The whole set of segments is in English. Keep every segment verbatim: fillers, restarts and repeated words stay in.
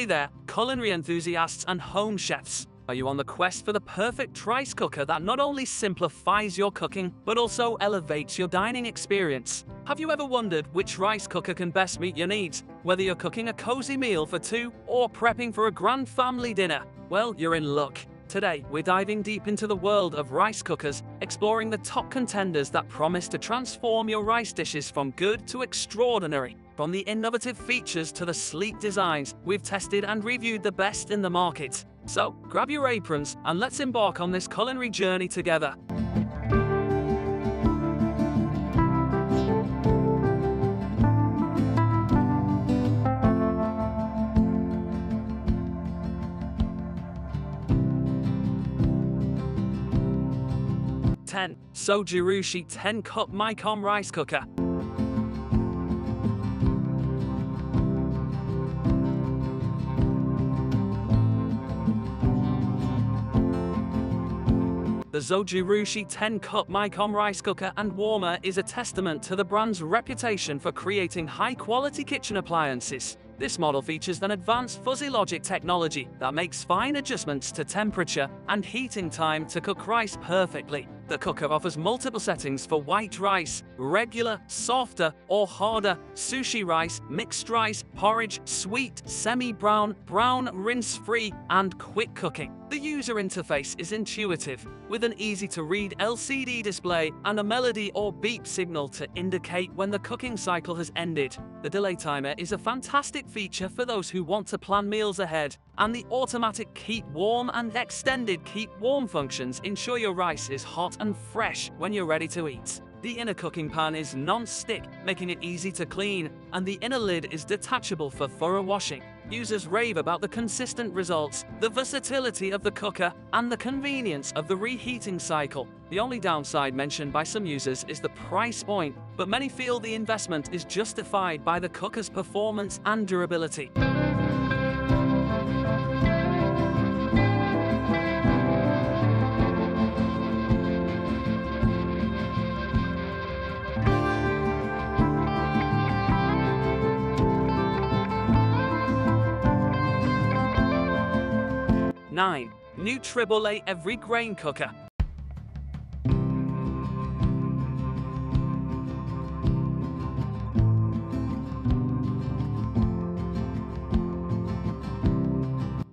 Hey there, culinary enthusiasts and home chefs. Are you on the quest for the perfect rice cooker that not only simplifies your cooking, but also elevates your dining experience? Have you ever wondered which rice cooker can best meet your needs? Whether you're cooking a cozy meal for two or prepping for a grand family dinner? Well, you're in luck. Today, we're diving deep into the world of rice cookers, exploring the top contenders that promise to transform your rice dishes from good to extraordinary. From the innovative features to the sleek designs, we've tested and reviewed the best in the market. So, grab your aprons, and let's embark on this culinary journey together. ten. Zojirushi ten cup Micom Rice Cooker. The Zojirushi ten cup Micom rice cooker and warmer is a testament to the brand's reputation for creating high-quality kitchen appliances. This model features an advanced fuzzy logic technology that makes fine adjustments to temperature and heating time to cook rice perfectly. The cooker offers multiple settings for white rice, regular, softer, or harder, sushi rice, mixed rice, porridge, sweet, semi-brown, brown, rinse-free, and quick cooking. The user interface is intuitive, with an easy-to-read L C D display and a melody or beep signal to indicate when the cooking cycle has ended. The delay timer is a fantastic feature for those who want to plan meals ahead, and the automatic keep warm and extended keep warm functions ensure your rice is hot and fresh when you're ready to eat. The inner cooking pan is non-stick, making it easy to clean, and the inner lid is detachable for thorough washing. Users rave about the consistent results, the versatility of the cooker, and the convenience of the reheating cycle. The only downside mentioned by some users is the price point, but many feel the investment is justified by the cooker's performance and durability. nine. NutriBullet EveryGrain Cooker.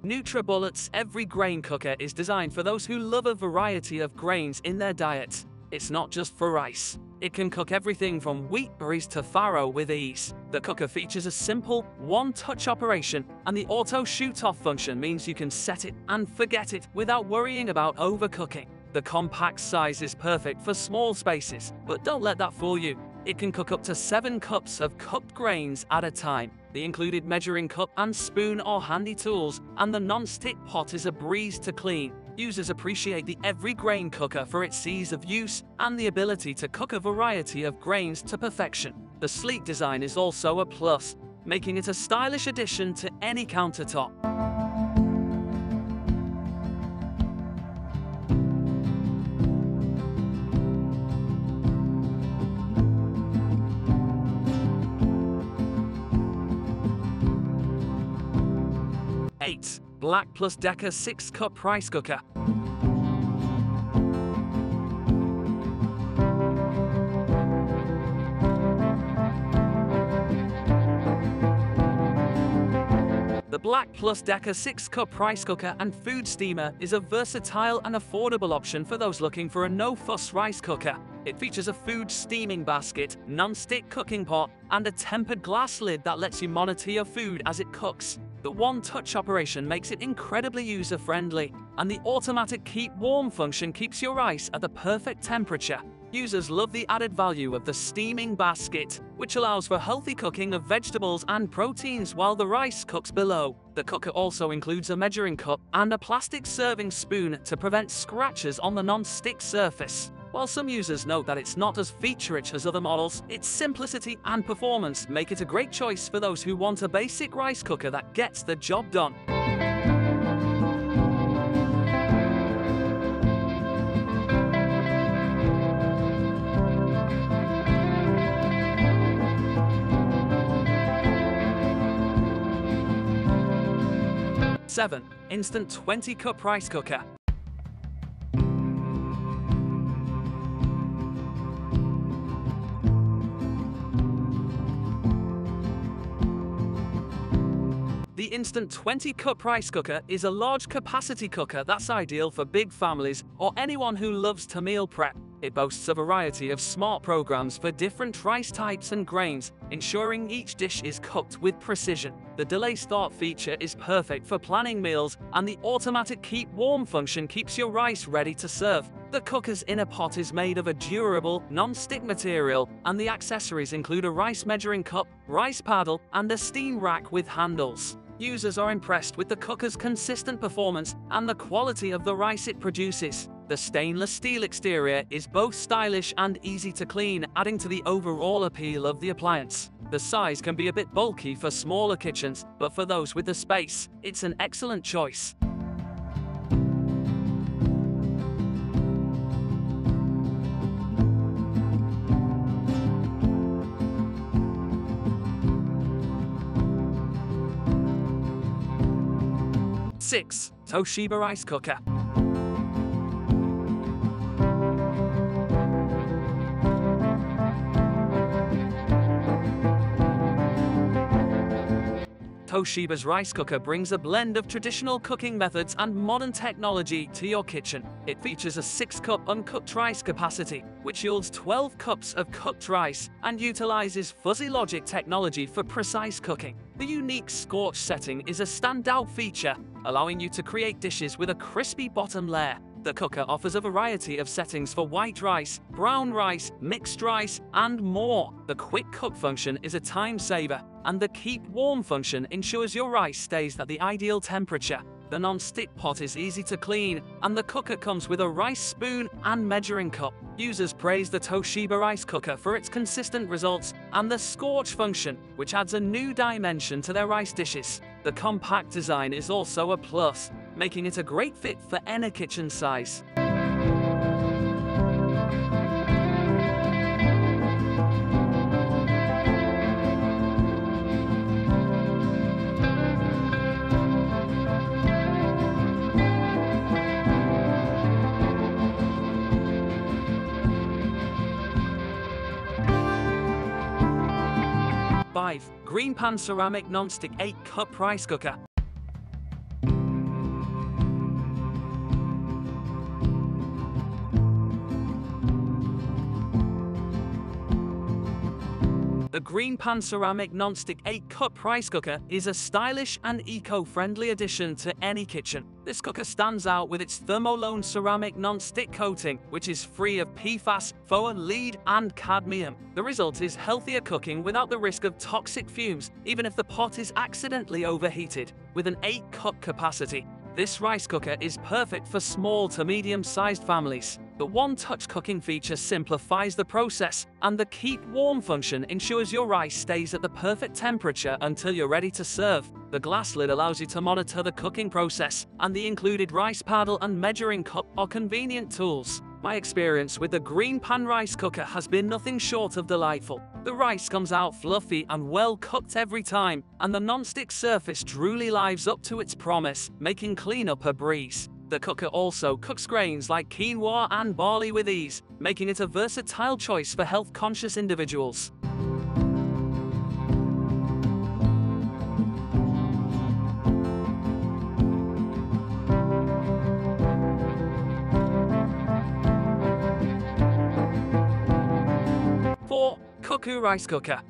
NutriBullet's EveryGrain Cooker is designed for those who love a variety of grains in their diet. It's not just for rice. It can cook everything from wheat berries to farro with ease. The cooker features a simple, one-touch operation, and the auto shoot-off function means you can set it and forget it without worrying about overcooking. The compact size is perfect for small spaces, but don't let that fool you. It can cook up to seven cups of cooked grains at a time. The included measuring cup and spoon are handy tools, and the non-stick pot is a breeze to clean. Users appreciate the EveryGrain cooker for its ease of use and the ability to cook a variety of grains to perfection. The sleek design is also a plus, making it a stylish addition to any countertop. eight. Black+Decker six cup Rice Cooker. The Black+Decker six cup Rice Cooker and Food Steamer is a versatile and affordable option for those looking for a no-fuss rice cooker. It features a food steaming basket, non-stick cooking pot, and a tempered glass lid that lets you monitor your food as it cooks. The one-touch operation makes it incredibly user-friendly, and the automatic keep warm function keeps your rice at the perfect temperature. Users love the added value of the steaming basket, which allows for healthy cooking of vegetables and proteins while the rice cooks below. The cooker also includes a measuring cup and a plastic serving spoon to prevent scratches on the non-stick surface. While some users note that it's not as feature-rich as other models, its simplicity and performance make it a great choice for those who want a basic rice cooker that gets the job done. seven Instant twenty cup rice cooker. The Instant twenty cup rice cooker is a large capacity cooker that's ideal for big families or anyone who loves to meal prep. It boasts a variety of smart programs for different rice types and grains, ensuring each dish is cooked with precision. The delay start feature is perfect for planning meals, and the automatic keep warm function keeps your rice ready to serve. The cooker's inner pot is made of a durable, non-stick material, and the accessories include a rice measuring cup, rice paddle, and a steam rack with handles. Users are impressed with the cooker's consistent performance and the quality of the rice it produces. The stainless steel exterior is both stylish and easy to clean, adding to the overall appeal of the appliance. The size can be a bit bulky for smaller kitchens, but for those with the space, it's an excellent choice. six Toshiba rice cooker. Toshiba's rice cooker brings a blend of traditional cooking methods and modern technology to your kitchen. It features a six cup uncooked rice capacity, which yields twelve cups of cooked rice and utilizes fuzzy logic technology for precise cooking. The unique scorch setting is a standout feature, allowing you to create dishes with a crispy bottom layer. The cooker offers a variety of settings for white rice, brown rice, mixed rice, and more. The quick cook function is a time saver, and the keep warm function ensures your rice stays at the ideal temperature. The non-stick pot is easy to clean, and the cooker comes with a rice spoon and measuring cup. Users praise the Toshiba rice cooker for its consistent results and the scorch function, which adds a new dimension to their rice dishes. The compact design is also a plus, making it a great fit for any kitchen size. five GreenPan ceramic non-stick eight cup rice cooker. The GreenPan ceramic non-stick eight cup rice cooker is a stylish and eco-friendly addition to any kitchen. This cooker stands out with its Thermolon ceramic non-stick coating, which is free of P FAS, F O A, lead, and cadmium. The result is healthier cooking without the risk of toxic fumes, even if the pot is accidentally overheated. With an eight cup capacity, this rice cooker is perfect for small to medium-sized families. The one-touch cooking feature simplifies the process, and the keep warm function ensures your rice stays at the perfect temperature until you're ready to serve. The glass lid allows you to monitor the cooking process, and the included rice paddle and measuring cup are convenient tools. My experience with the GreenPan rice cooker has been nothing short of delightful. The rice comes out fluffy and well cooked every time, and the non-stick surface truly lives up to its promise, making cleanup a breeze. The cooker also cooks grains like quinoa and barley with ease, making it a versatile choice for health-conscious individuals. four Cuckoo rice cooker.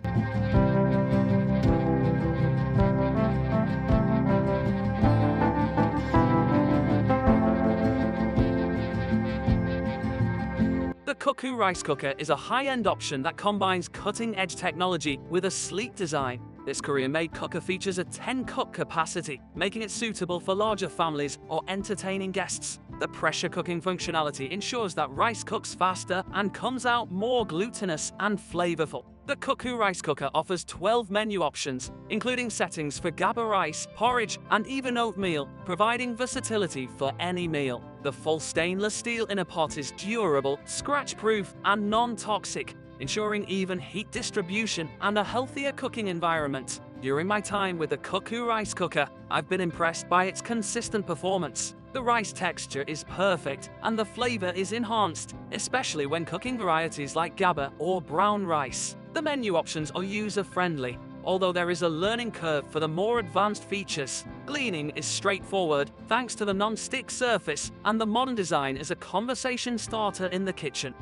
The Cuckoo rice cooker is a high-end option that combines cutting-edge technology with a sleek design. This Korean-made cooker features a ten cup capacity, making it suitable for larger families or entertaining guests. The pressure cooking functionality ensures that rice cooks faster and comes out more glutinous and flavorful. The Cuckoo rice cooker offers twelve menu options, including settings for GABA rice, porridge, and even oatmeal, providing versatility for any meal. The full stainless steel inner pot is durable, scratch-proof, and non-toxic, ensuring even heat distribution and a healthier cooking environment. During my time with the Cuckoo rice cooker, I've been impressed by its consistent performance. The rice texture is perfect, and the flavor is enhanced, especially when cooking varieties like GABA or brown rice. The menu options are user-friendly, although there is a learning curve for the more advanced features. Gleaning is straightforward, thanks to the non-stick surface, and the modern design is a conversation starter in the kitchen.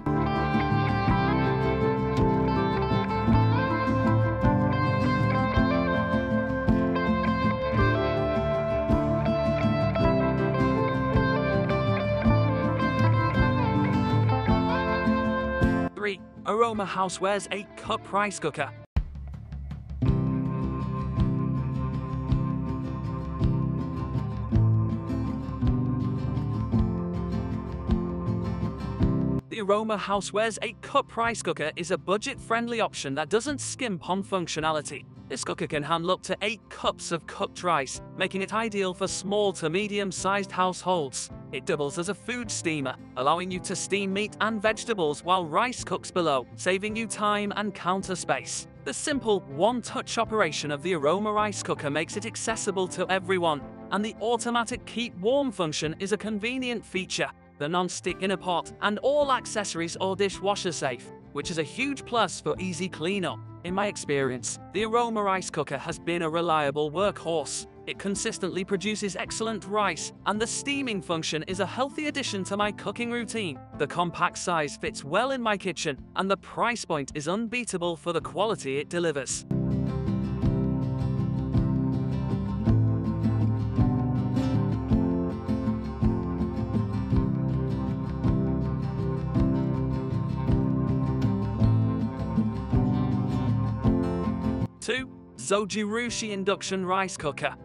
three. Aroma Housewares eight cup Rice Cooker. The Aroma Housewares eight cup rice cooker is a budget-friendly option that doesn't skimp on functionality. This cooker can handle up to eight cups of cooked rice, making it ideal for small to medium-sized households. It doubles as a food steamer, allowing you to steam meat and vegetables while rice cooks below, saving you time and counter space. The simple, one-touch operation of the Aroma rice cooker makes it accessible to everyone, and the automatic keep warm function is a convenient feature. The non-stick inner pot, and all accessories are dishwasher safe, which is a huge plus for easy cleanup. In my experience, the Aroma rice cooker has been a reliable workhorse. It consistently produces excellent rice, and the steaming function is a healthy addition to my cooking routine. The compact size fits well in my kitchen, and the price point is unbeatable for the quality it delivers. two. Zojirushi Induction Rice Cooker.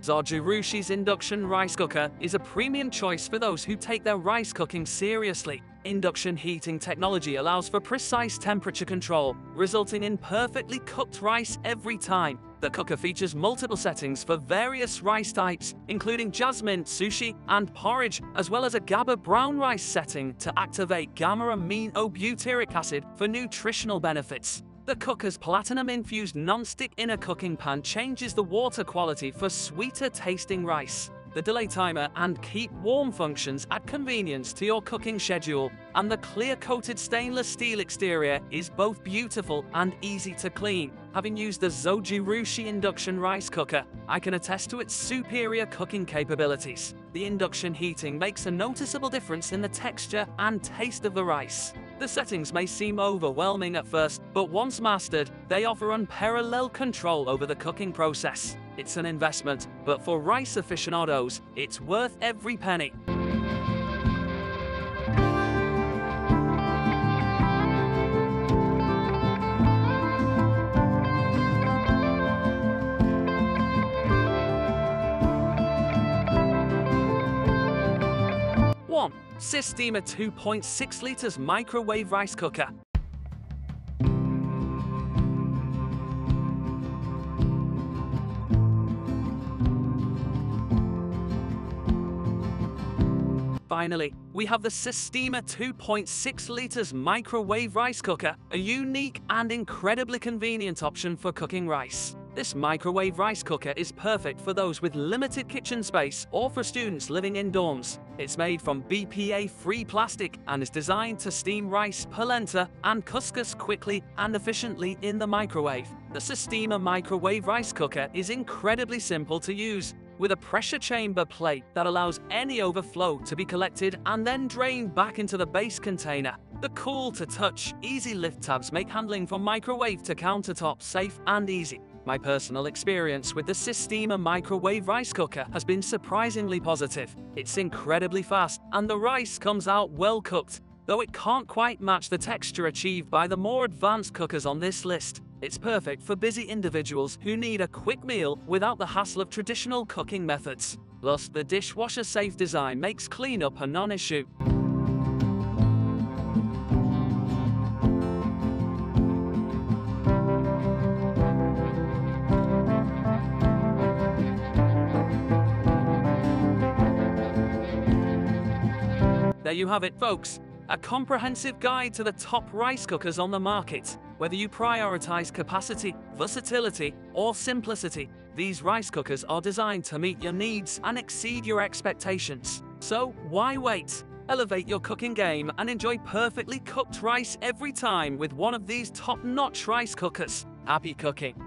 Zojirushi's Induction Rice Cooker is a premium choice for those who take their rice cooking seriously. Induction heating technology allows for precise temperature control, resulting in perfectly cooked rice every time. The cooker features multiple settings for various rice types, including jasmine, sushi, and porridge, as well as a GABA brown rice setting to activate gamma-aminobutyric acid for nutritional benefits. The cooker's platinum-infused non-stick inner cooking pan changes the water quality for sweeter-tasting rice. The delay timer and keep warm functions add convenience to your cooking schedule, and the clear-coated stainless steel exterior is both beautiful and easy to clean. Having used the Zojirushi induction rice cooker, I can attest to its superior cooking capabilities. The induction heating makes a noticeable difference in the texture and taste of the rice. The settings may seem overwhelming at first, but once mastered, they offer unparalleled control over the cooking process. It's an investment, but for rice aficionados, it's worth every penny. one. Sistema two point six liters Microwave Rice Cooker. Finally, we have the Sistema two point six liters microwave rice cooker, a unique and incredibly convenient option for cooking rice. This microwave rice cooker is perfect for those with limited kitchen space or for students living in dorms. It's made from B P A-free plastic and is designed to steam rice, polenta, and couscous quickly and efficiently in the microwave. The Sistema microwave rice cooker is incredibly simple to use, with a pressure chamber plate that allows any overflow to be collected and then drained back into the base container. The cool-to-touch, easy lift tabs make handling from microwave to countertop safe and easy. My personal experience with the Sistema microwave rice cooker has been surprisingly positive. It's incredibly fast, and the rice comes out well cooked, though it can't quite match the texture achieved by the more advanced cookers on this list. It's perfect for busy individuals who need a quick meal without the hassle of traditional cooking methods. Plus, the dishwasher-safe design makes cleanup a non-issue. There you have it, folks. A comprehensive guide to the top rice cookers on the market. Whether you prioritize capacity, versatility, or simplicity, these rice cookers are designed to meet your needs and exceed your expectations. So, why wait? Elevate your cooking game and enjoy perfectly cooked rice every time with one of these top-notch rice cookers. Happy cooking!